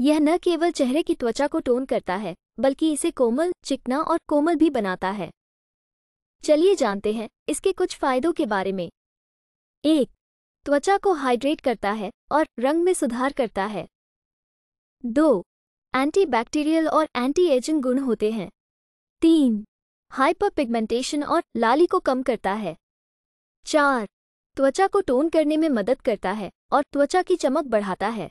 यह न केवल चेहरे की त्वचा को टोन करता है बल्कि इसे कोमल, चिकना और कोमल भी बनाता है। चलिए जानते हैं इसके कुछ फायदों के बारे में। 1. त्वचा को हाइड्रेट करता है और रंग में सुधार करता है। 2. एंटीबैक्टीरियल और एंटी एजिंग गुण होते हैं। 3. हाइपर पिगमेंटेशन और लाली को कम करता है। 4. त्वचा को टोन करने में मदद करता है और त्वचा की चमक बढ़ाता है।